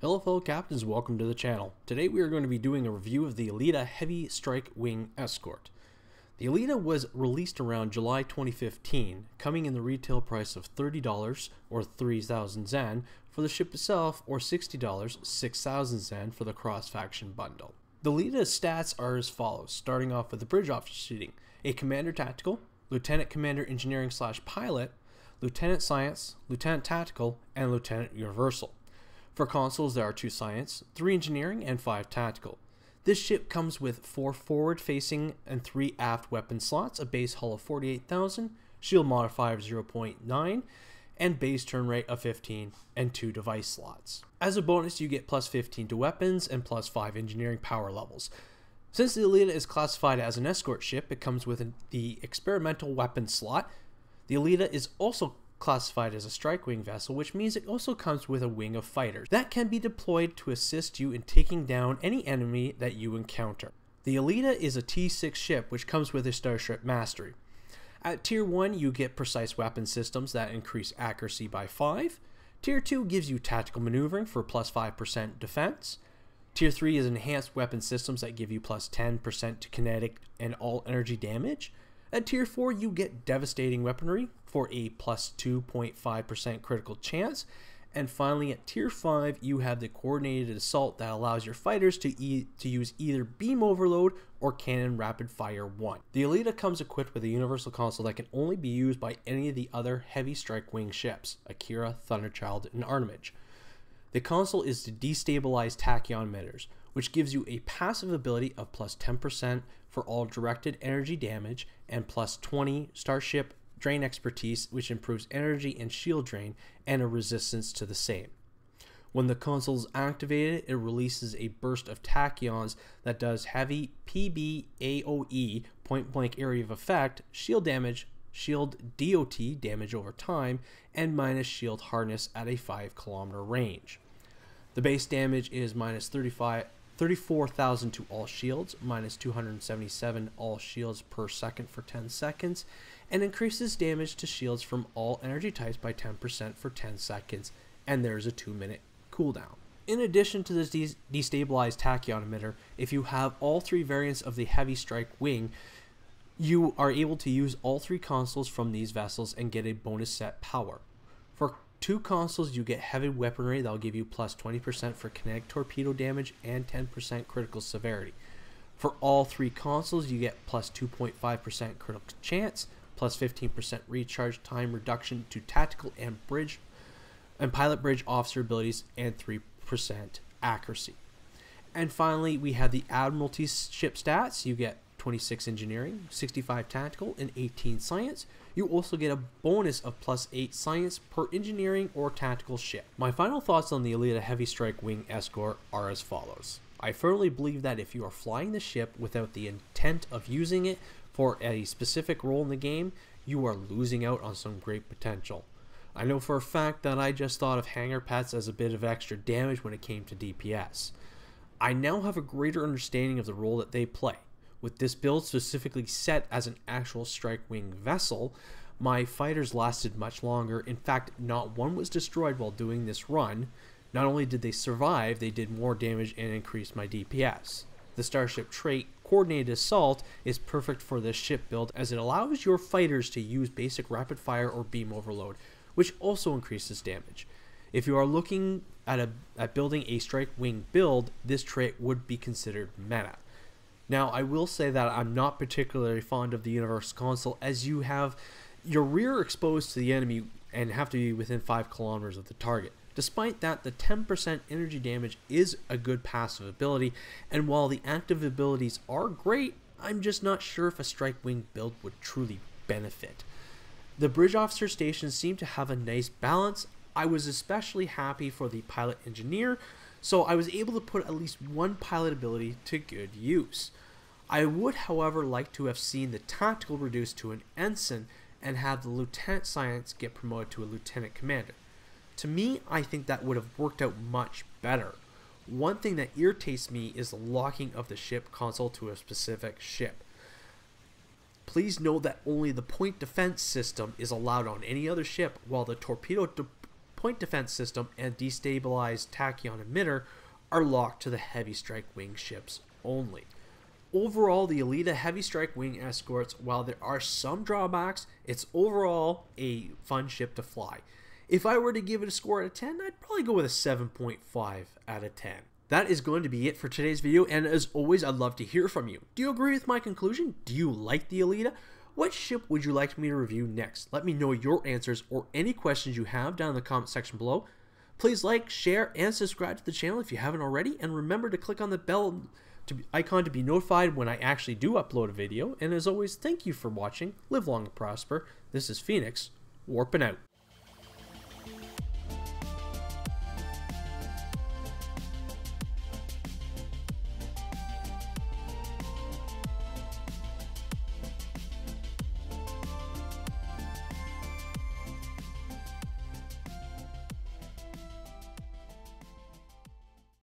Hello fellow captains, welcome to the channel. Today we are going to be doing a review of the Alita Heavy Strike Wing Escort. The Alita was released around July 2015, coming in the retail price of $30 or 3,000 Zen for the ship itself or $60, 6,000 Zen for the cross-faction bundle. The Alita's stats are as follows, starting off with the bridge officer seating: a commander tactical, lieutenant commander engineering / pilot, lieutenant science, lieutenant tactical, and lieutenant universal. For consoles, there are 2 science, 3 engineering, and 5 tactical. This ship comes with 4 forward-facing and 3 aft weapon slots, a base hull of 48,000, shield modifier of 0.9, and base turn rate of 15, and 2 device slots. As a bonus, you get plus 15 to weapons and plus 5 engineering power levels. Since the Alita is classified as an escort ship, it comes with the experimental weapon slot. The Alita is also classified as a strike wing vessel, which means it also comes with a wing of fighters that can be deployed to assist you in taking down any enemy that you encounter. The Alita is a T6 ship which comes with a starship mastery. At tier 1 you get precise weapon systems that increase accuracy by 5. Tier 2 gives you tactical maneuvering for plus 5% defense. Tier 3 is enhanced weapon systems that give you plus 10% to kinetic and all energy damage. At tier 4 you get devastating weaponry for a plus 2.5% critical chance, and finally at tier 5 you have the Coordinated Assault that allows your fighters to use either beam overload or cannon rapid fire 1. The Alita comes equipped with a universal console that can only be used by any of the other heavy strike wing ships: Akira, Thunderchild, and Armitage. The console is to destabilize Tachyon meters, which gives you a passive ability of plus 10% for all directed energy damage and plus 20 starship drain expertise, which improves energy and shield drain and a resistance to the same. When the console is activated, it releases a burst of tachyons that does heavy PBAOE, point blank area of effect, shield damage, shield DOT damage over time, and minus shield hardness at a 5-kilometer range. The base damage is minus 34,000 to all shields, minus 277 all shields per second for 10 seconds, and increases damage to shields from all energy types by 10% for 10 seconds, and there is a 2-minute cooldown. In addition to this destabilized tachyon emitter, if you have all 3 variants of the heavy strike wing, you are able to use all 3 consoles from these vessels and get a bonus set power. For 2 consoles you get heavy weaponry that will give you plus 20% for kinetic torpedo damage and 10% critical severity. For all 3 consoles you get plus 2.5% critical chance, plus 15% recharge time reduction to tactical and bridge and pilot bridge officer abilities, and 3% accuracy. And finally we have the Admiralty ship stats. You get 26 engineering, 65 tactical, and 18 science. You also get a bonus of plus 8 science per engineering or tactical ship. My final thoughts on the Alita Heavy Strike Wing Escort are as follows. I firmly believe that if you are flying the ship without the intent of using it for a specific role in the game, you are losing out on some great potential. I know for a fact that I just thought of hangar pats as a bit of extra damage when it came to DPS. I now have a greater understanding of the role that they play. With this build specifically set as an actual strike wing vessel, my fighters lasted much longer. In fact, not one was destroyed while doing this run. Not only did they survive, they did more damage and increased my DPS. The starship trait, Coordinated Assault, is perfect for this ship build as it allows your fighters to use basic rapid fire or beam overload, which also increases damage. If you are looking at building a strike wing build, this trait would be considered meta. Now, I will say that I'm not particularly fond of the universal console, as you have your rear exposed to the enemy and have to be within 5 kilometers of the target. Despite that, the 10% energy damage is a good passive ability, and while the active abilities are great, I'm just not sure if a strike wing build would truly benefit. The bridge officer stations seem to have a nice balance. I was especially happy for the pilot engineer, so I was able to put at least one pilot ability to good use. I would, however, like to have seen the tactical reduced to an ensign and have the lieutenant science get promoted to a lieutenant commander. To me, I think that would have worked out much better. One thing that irritates me is the locking of the ship console to a specific ship. Please note that only the point defense system is allowed on any other ship, while the torpedo Point Defense System, and destabilize Tachyon emitter are locked to the Heavy Strike Wing ships only. Overall, the Alita Heavy Strike Wing Escorts, while there are some drawbacks, it's overall a fun ship to fly. If I were to give it a score out of 10, I'd probably go with a 7.5 out of 10. That is going to be it for today's video, and as always, I'd love to hear from you. Do you agree with my conclusion? Do you like the Alita? What ship would you like me to review next? Let me know your answers or any questions you have down in the comment section below. Please like, share, and subscribe to the channel if you haven't already, and remember to click on the bell icon to be notified when I actually do upload a video. And as always, thank you for watching. Live long and prosper. This is Phoenix, warping out.